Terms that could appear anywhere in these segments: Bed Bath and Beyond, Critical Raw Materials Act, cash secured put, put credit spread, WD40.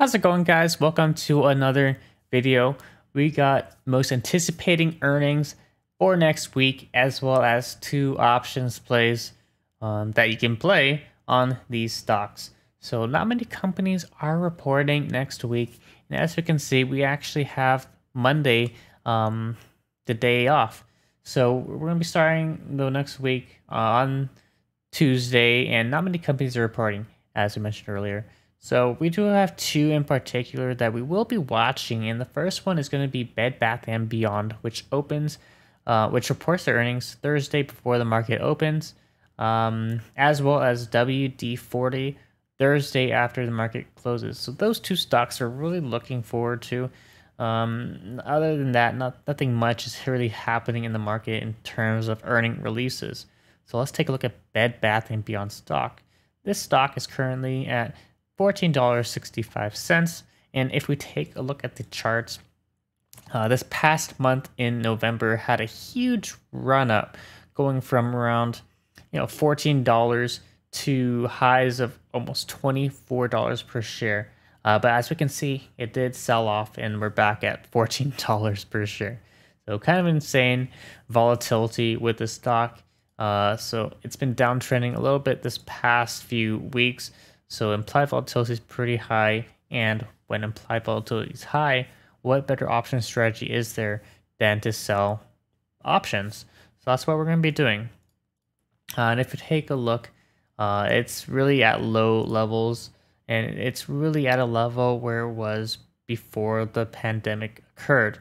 How's it going, guys? Welcome to another video. We got most anticipating earnings for next week, as well as two options plays that you can play on these stocks. So not many companies are reporting next week. And as we can see, we actually have Monday, the day off. So we're going to be starting the next week on Tuesday, and not many companies are reporting, as we mentioned earlier. So we do have two in particular that we will be watching, and the first one is going to be Bed Bath and Beyond, which reports their earnings Thursday before the market opens, as well as WD40 Thursday after the market closes. So those two stocks are really looking forward to. Other than that, nothing much is really happening in the market in terms of earning releases. So let's take a look at Bed Bath and Beyond stock. This stock is currently at $14.65, and if we take a look at the charts, this past month in November had a huge run up, going from around $14 to highs of almost $24 per share. But as we can see, it did sell off, and we're back at $14 per share. So kind of insane volatility with the stock. So it's been downtrending a little bit this past few weeks. So implied volatility is pretty high, and when implied volatility is high, what better option strategy is there than to sell options? So that's what we're going to be doing. And if you take a look, it's really at low levels, and it's really at a level where it was before the pandemic occurred.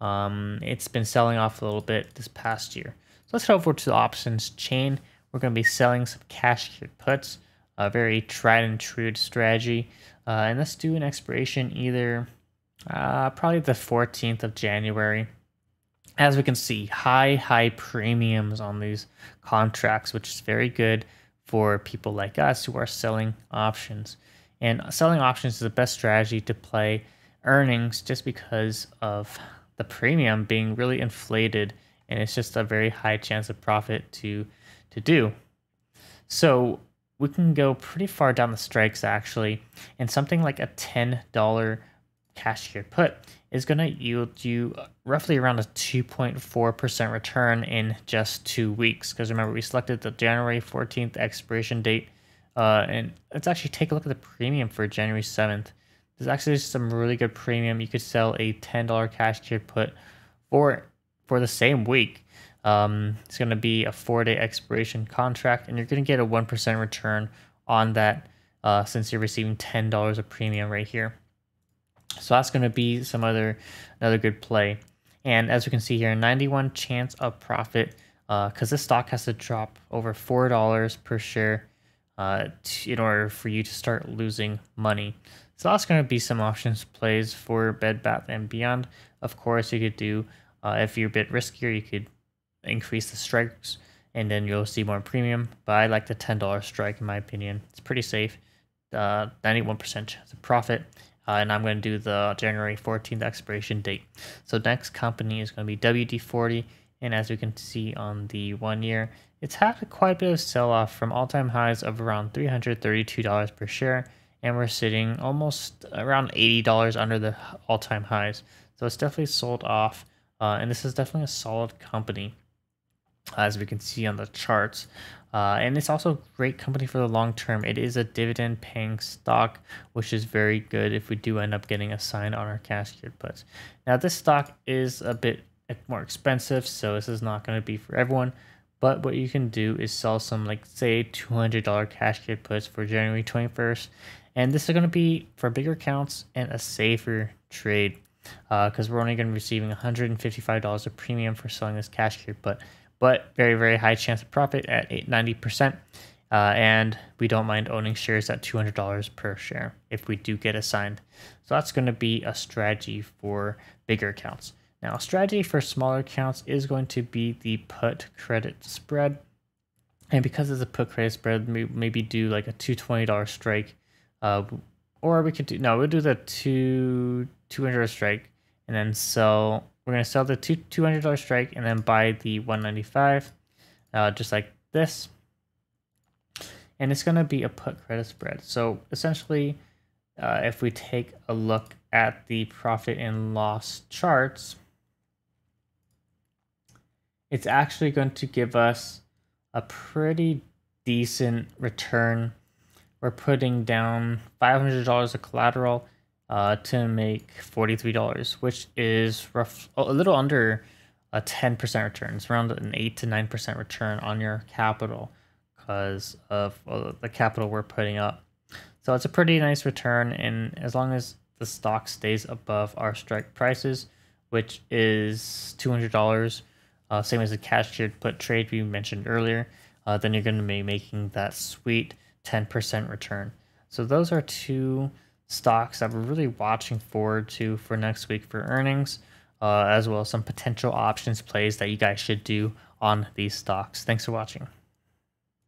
It's been selling off a little bit this past year. So let's head over to the options chain. We're going to be selling some cash secured puts. A very tried and true strategy, and let's do an expiration either probably the 14th of January. As we can see, high premiums on these contracts, which is very good for people like us who are selling options. And selling options is the best strategy to play earnings, just because of the premium being really inflated, and it's just a very high chance of profit to do. So we can go pretty far down the strikes actually, and something like a $10 cash secured put is going to yield you roughly around a 2.4% return in just 2 weeks. Because remember, we selected the January 14th expiration date, and let's actually take a look at the premium for January 7th. There's actually some really good premium. You could sell a $10 cash secured put for the same week. It's going to be a 4-day expiration contract, and you're going to get a 1% return on that, since you're receiving $10 of premium right here. So that's going to be another good play. And as we can see here, 91% chance of profit, because this stock has to drop over $4 per share in order for you to start losing money. So that's going to be some options plays for Bed Bath and Beyond. Of course, you could do, if you're a bit riskier, you could increase the strikes, and then you'll see more premium. But I like the $10 strike in my opinion. It's pretty safe. 91% chance of profit, and I'm going to do the January 14th expiration date. So next company is going to be WD40, and as we can see on the 1 year, it's had quite a bit of sell-off from all-time highs of around $332 per share, and we're sitting almost around $80 under the all-time highs. So it's definitely sold off, and this is definitely a solid company, as we can see on the charts. And it's also a great company for the long term. It is a dividend paying stock, which is very good if we do end up getting a sign on our cash secured puts. Now this stock is a bit more expensive, so this is not going to be for everyone, but what you can do is sell some, like say $200 cash secured puts for January 21st. And this is going to be for bigger accounts and a safer trade, because we're only going to be receiving $155 of premium for selling this cash secured put. But very high chance of profit at 90%, and we don't mind owning shares at $200 per share if we do get assigned. So that's going to be a strategy for bigger accounts. Now a strategy for smaller accounts is going to be the put credit spread, and because it's a put credit spread, we maybe do like a $220 strike, or we could do, no, we'll do the $200 strike, and then sell. We're going to sell the $200 strike and then buy the $195, just like this. And it's going to be a put credit spread. So essentially, If we take a look at the profit and loss charts, it's actually going to give us a pretty decent return. We're putting down $500 of collateral to make $43, which is rough, a little under a 10% return. It's around an 8 to 9% return on your capital because of the capital we're putting up. So it's a pretty nice return, and as long as the stock stays above our strike prices, which is $200, same as the cashiered put trade we mentioned earlier, then you're going to be making that sweet 10% return. So those are two stocks that we're really watching forward to for next week for earnings, as well as some potential options plays that you guys should do on these stocks. Thanks for watching.